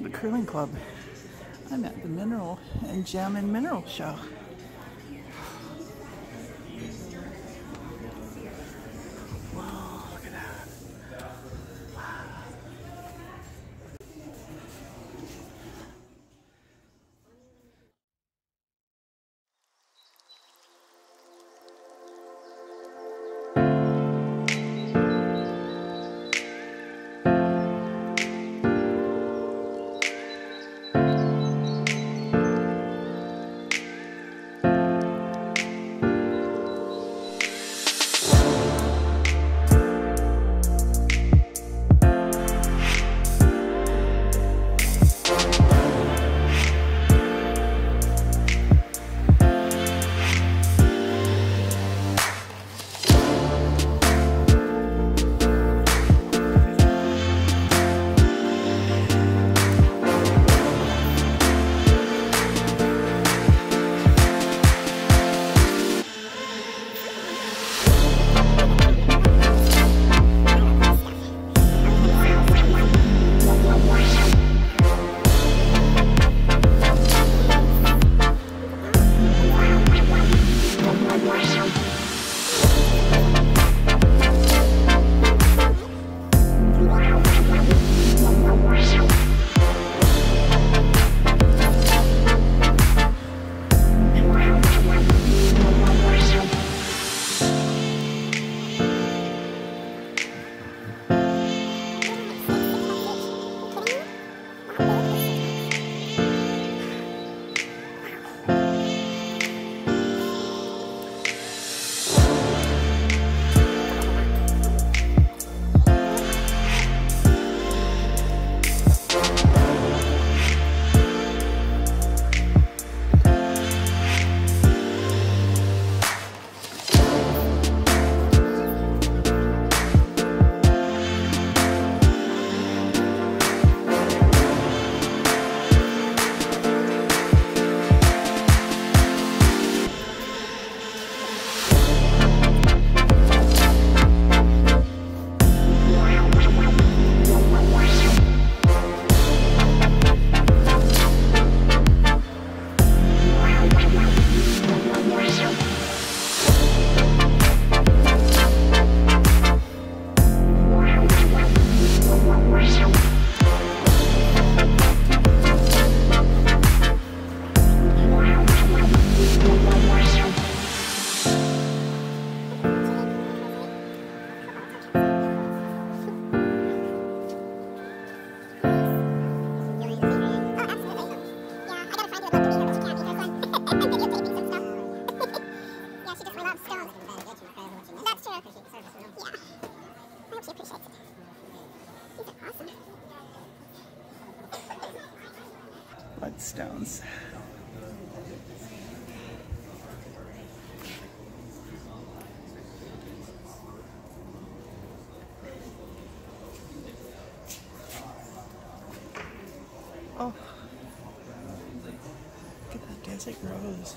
The curling club. I'm at the mineral and gem and mineral show. Whoa, look at that. sick rose.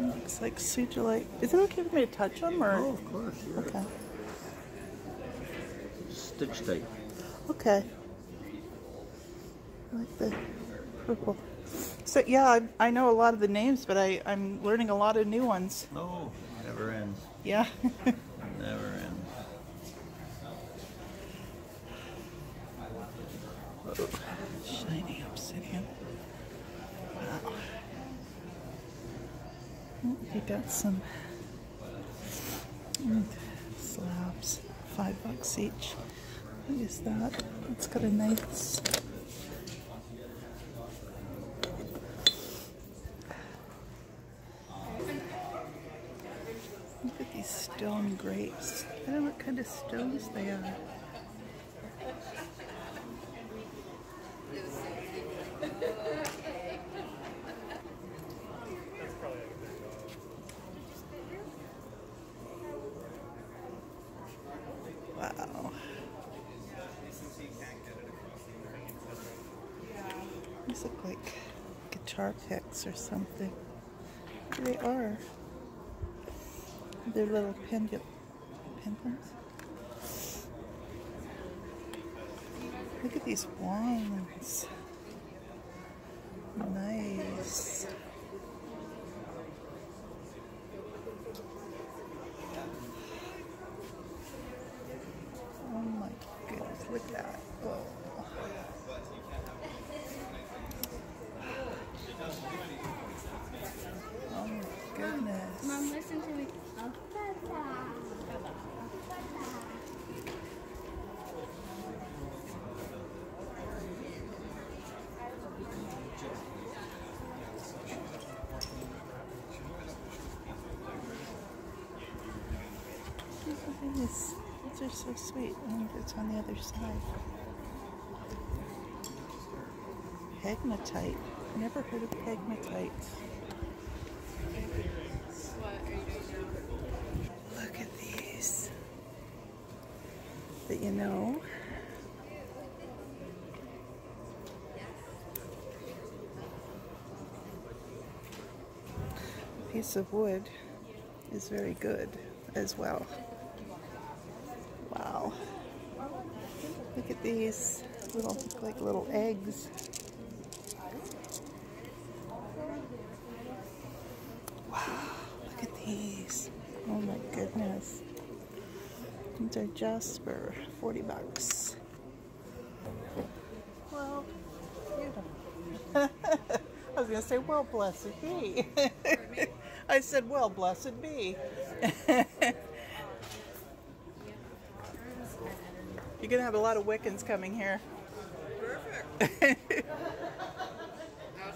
Looks like sugilite. Is it okay for me to touch them? Or? Oh, of course. Yeah. Okay. Stitch tape. Okay. I like the purple. So yeah, I know a lot of the names, but I'm learning a lot of new ones. Oh, it never ends. Yeah. It never ends. Oh, shiny obsidian. Wow. Oh, you got some slabs, $5 each. What is that? It's got a nice. Look at these stone grapes. I don't know what kind of stones they are. Wow. These look like guitar picks or something. Here they are. They're little pendants. Look at these wands. Nice. Oh my goodness, look at that. Oh. Oh my goodness. Mom, listen to me. These are so sweet. I wonder if it's on the other side. Pegmatite. Never heard of pegmatite. Look at these. But you know, a piece of wood is very good as well. Wow. Look at these little, like little eggs. Wow, look at these. Oh my goodness. These are Jasper, $40. Well, you know. I was going to say, well, blessed be. I said, well, blessed be. You're going to have a lot of Wiccans coming here. Perfect. That's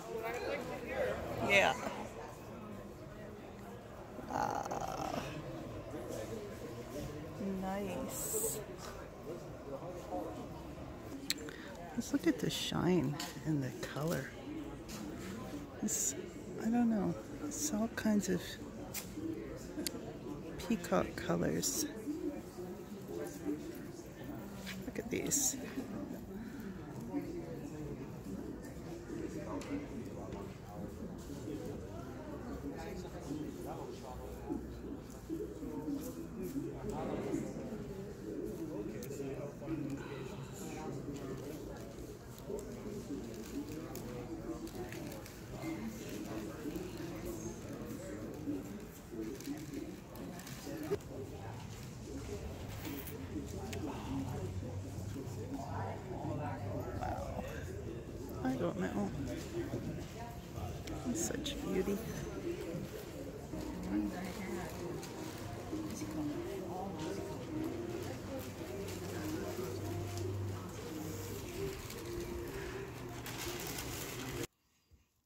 what I like to hear. Yeah. Nice. Let's look at the shine and the color. It's, I don't know, it's all kinds of peacock colors. Look at these. No. That's such beauty.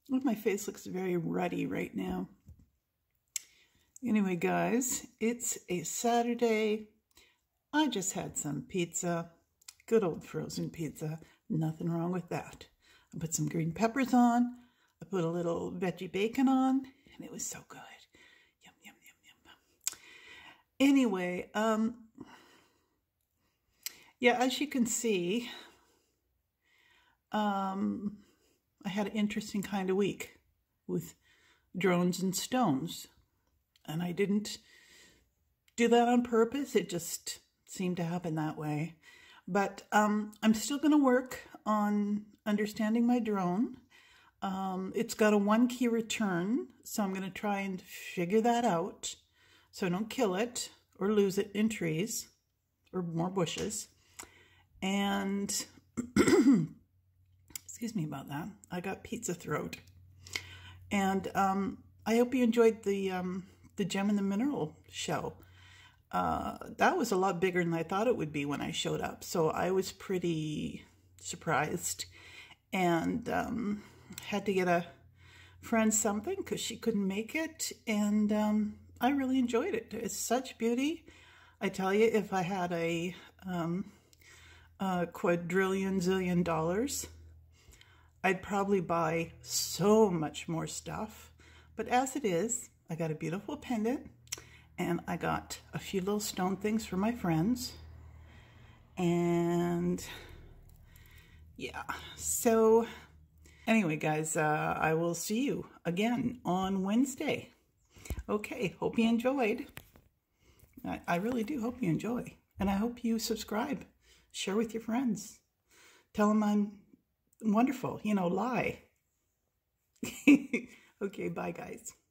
Look, my face looks very ruddy right now. Anyway, guys, it's a Saturday. I just had some pizza. Good old frozen pizza. Nothing wrong with that. I put some green peppers on, I put a little veggie bacon on, and it was so good. Anyway, yeah, as you can see, I had an interesting kind of week with drones and stones, and I didn't do that on purpose. It just seemed to happen that way. But I'm still going to work on understanding my drone. It's got a 1-key return, so I'm going to try and figure that out so I don't kill it or lose it in trees or more bushes. And excuse me about that. I got pizza throat. And I hope you enjoyed the gem and the mineral show. That was a lot bigger than I thought it would be when I showed up, so I was pretty surprised, and had to get a friend something because she couldn't make it, and I really enjoyed it. It's such beauty. I tell you, if I had a quadrillion zillion dollars, I'd probably buy so much more stuff, but as it is, I got a beautiful pendant, and I got a few little stone things for my friends. And yeah, so anyway, guys, I will see you again on Wednesday. Okay, hope you enjoyed. I really do hope you enjoy. And I hope you subscribe, share with your friends. Tell them I'm wonderful, you know, lie. Okay, bye, guys.